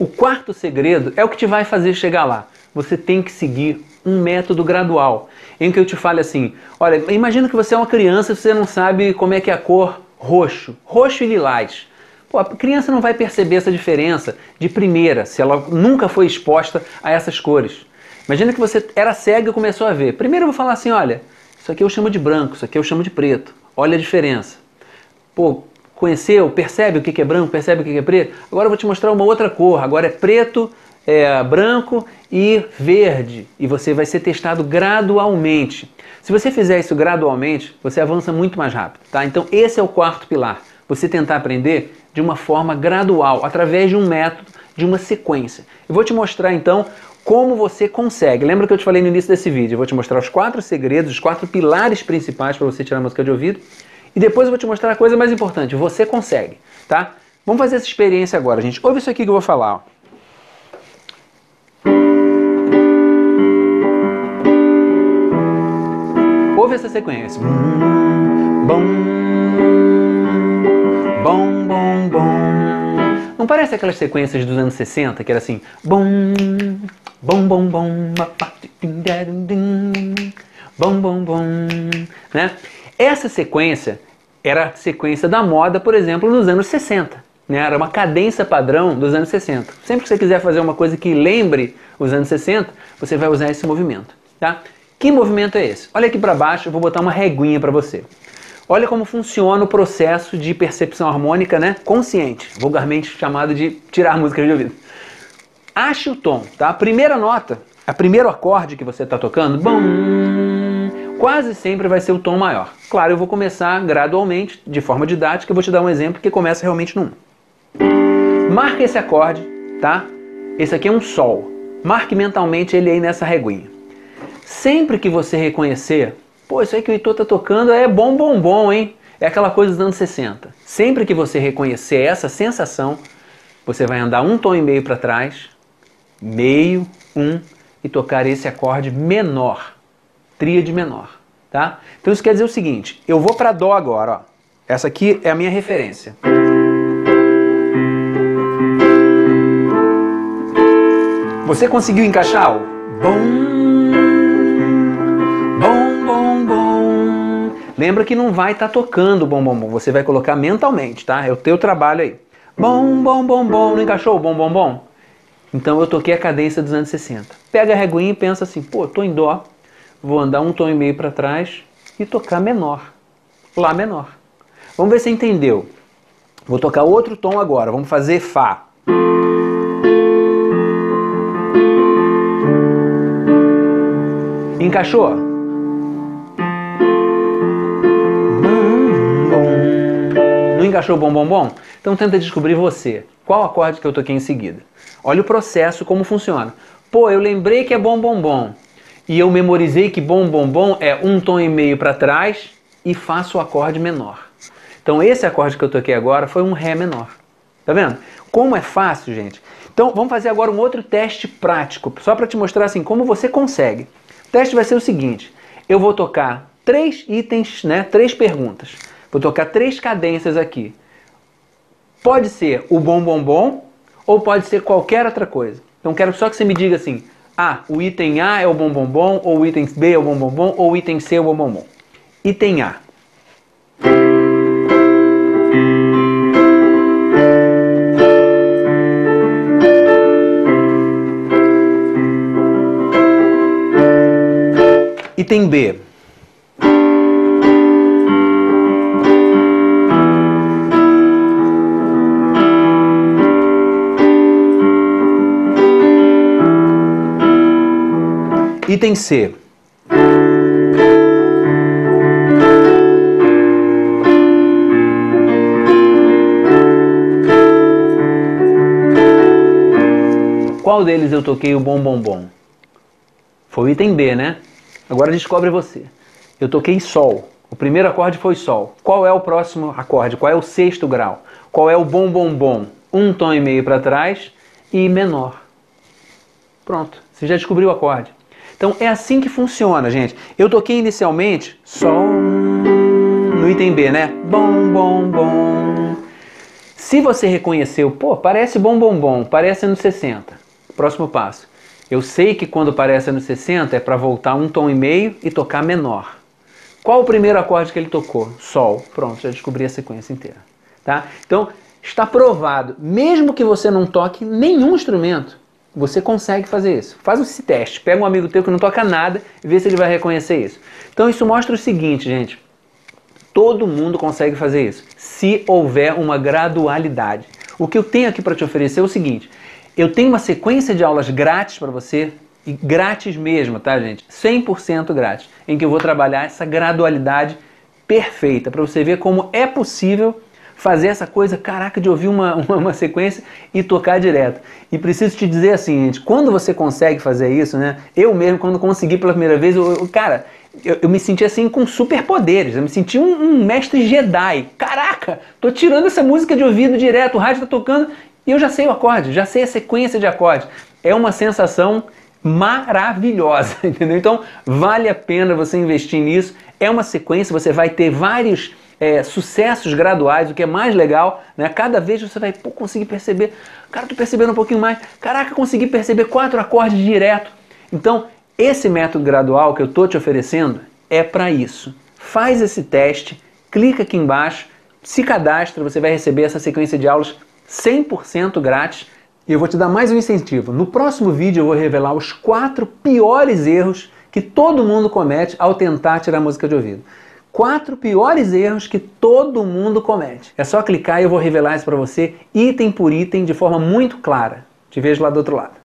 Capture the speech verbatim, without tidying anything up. O quarto segredo é o que te vai fazer chegar lá. Você tem que seguir um método gradual, em que eu te fale assim, olha, imagina que você é uma criança e você não sabe como é que é a cor roxo, roxo e lilás. Pô, a criança não vai perceber essa diferença de primeira, se ela nunca foi exposta a essas cores. Imagina que você era cega e começou a ver. Primeiro eu vou falar assim, olha, isso aqui eu chamo de branco, isso aqui eu chamo de preto, olha a diferença. Pô, conheceu, percebe o que é branco, percebe o que é preto? Agora eu vou te mostrar uma outra cor, agora é preto, É, branco e verde, e você vai ser testado gradualmente. Se você fizer isso gradualmente, você avança muito mais rápido, tá? Então esse é o quarto pilar, você tentar aprender de uma forma gradual, através de um método, de uma sequência. Eu vou te mostrar então como você consegue. Lembra que eu te falei no início desse vídeo, eu vou te mostrar os quatro segredos, os quatro pilares principais para você tirar a música de ouvido, e depois eu vou te mostrar a coisa mais importante, você consegue, tá? Vamos fazer essa experiência agora, gente. Ouve isso aqui que eu vou falar, ó. Ouve essa sequência. Bom, bom, bom, bom. Não parece aquelas sequências dos anos sessenta, que era assim, bom, bom, bom, bom, bom, bom, bom, né? Essa sequência era a sequência da moda, por exemplo, nos anos sessenta. Né? Era uma cadência padrão dos anos sessenta. Sempre que você quiser fazer uma coisa que lembre os anos sessenta, você vai usar esse movimento, tá? Que movimento é esse? Olha aqui para baixo, eu vou botar uma reguinha para você. Olha como funciona o processo de percepção harmônica, né? Consciente, vulgarmente chamado de tirar música de ouvido. Ache o tom, tá? A primeira nota, a primeiro acorde que você está tocando, bom, quase sempre vai ser o tom maior. Claro, eu vou começar gradualmente, de forma didática, eu vou te dar um exemplo que começa realmente no um. Marca esse acorde, tá? Esse aqui é um sol. Marque mentalmente ele aí nessa reguinha. Sempre que você reconhecer, pô, isso aí que o Heitor tá tocando é bom, bom, bom, hein? É aquela coisa dos anos sessenta. Sempre que você reconhecer essa sensação, você vai andar um tom e meio para trás, meio, um, e tocar esse acorde menor, tríade menor, tá? Então isso quer dizer o seguinte, eu vou para dó agora, ó. Essa aqui é a minha referência. Você conseguiu encaixar o bom? Bom, bom, bom. Lembra que não vai estar tá tocando bom, bom, bom. Você vai colocar mentalmente, tá? É o teu trabalho aí. Bom, bom, bom, bom. Não encaixou? Bom, bom, bom. Então eu toquei a cadência dos anos sessenta. Pega a reguinha e pensa assim, pô, tô em dó. Vou andar um tom e meio para trás e tocar menor. Lá menor. Vamos ver se você entendeu. Vou tocar outro tom agora. Vamos fazer Fá. Encaixou? Encaixou bom, bom, bom? Então tenta descobrir você. Qual acorde que eu toquei em seguida? Olha o processo, como funciona. Pô, eu lembrei que é bom, bom, bom. E eu memorizei que bom, bom, bom é um tom e meio para trás e faço o acorde menor. Então esse acorde que eu toquei agora foi um Ré menor. Tá vendo? Como é fácil, gente. Então vamos fazer agora um outro teste prático, só para te mostrar assim como você consegue. O teste vai ser o seguinte. Eu vou tocar três itens, né? Três perguntas. Vou tocar três cadências aqui. Pode ser o bom, bom, bom, ou pode ser qualquer outra coisa. Então quero só que você me diga assim, ah, o item A é o bom, bom, bom, ou o item B é o bom, bom, bom, ou o item C é o bom, bom, bom. Item A. Item B. Item C. Qual deles eu toquei o bom, bom, bom? Foi o item B, né? Agora descobre você. Eu toquei Sol. O primeiro acorde foi Sol. Qual é o próximo acorde? Qual é o sexto grau? Qual é o bom, bom, bom? Um tom e meio para trás e menor. Pronto. Você já descobriu o acorde. Então é assim que funciona, gente. Eu toquei inicialmente Sol no item B, né? Bom, bom, bom. Se você reconheceu, pô, parece bom, bom, bom, parece anos sessenta. Próximo passo. Eu sei que quando parece anos sessenta é para voltar um tom e meio e tocar menor. Qual o primeiro acorde que ele tocou? Sol. Pronto, já descobri a sequência inteira. Tá? Então, está provado. Mesmo que você não toque nenhum instrumento, você consegue fazer isso. Faz esse teste. Pega um amigo teu que não toca nada e vê se ele vai reconhecer isso. Então, isso mostra o seguinte, gente. Todo mundo consegue fazer isso, se houver uma gradualidade. O que eu tenho aqui para te oferecer é o seguinte. Eu tenho uma sequência de aulas grátis para você, e grátis mesmo, tá, gente? cem por cento grátis, em que eu vou trabalhar essa gradualidade perfeita, para você ver como é possível fazer essa coisa, caraca, de ouvir uma, uma, uma sequência e tocar direto. E preciso te dizer assim, gente, quando você consegue fazer isso, né? Eu mesmo, quando consegui pela primeira vez, eu, eu, cara, eu, eu me senti assim com superpoderes, eu me senti um, um mestre Jedi. Caraca, tô tirando essa música de ouvido direto, o rádio tá tocando e eu já sei o acorde, já sei a sequência de acordes. É uma sensação maravilhosa, entendeu? Então, vale a pena você investir nisso. É uma sequência, você vai ter vários... É, sucessos graduais, o que é mais legal, né? Cada vez você vai pô, conseguir perceber, cara, tô percebendo um pouquinho mais, caraca, consegui perceber quatro acordes direto. Então, esse método gradual que eu tô te oferecendo é para isso. Faz esse teste, clica aqui embaixo, se cadastra, você vai receber essa sequência de aulas cem por cento grátis. E eu vou te dar mais um incentivo. No próximo vídeo eu vou revelar os quatro piores erros que todo mundo comete ao tentar tirar música de ouvido. Quatro piores erros que todo mundo comete. É só clicar e eu vou revelar isso para você, item por item, de forma muito clara. Te vejo lá do outro lado.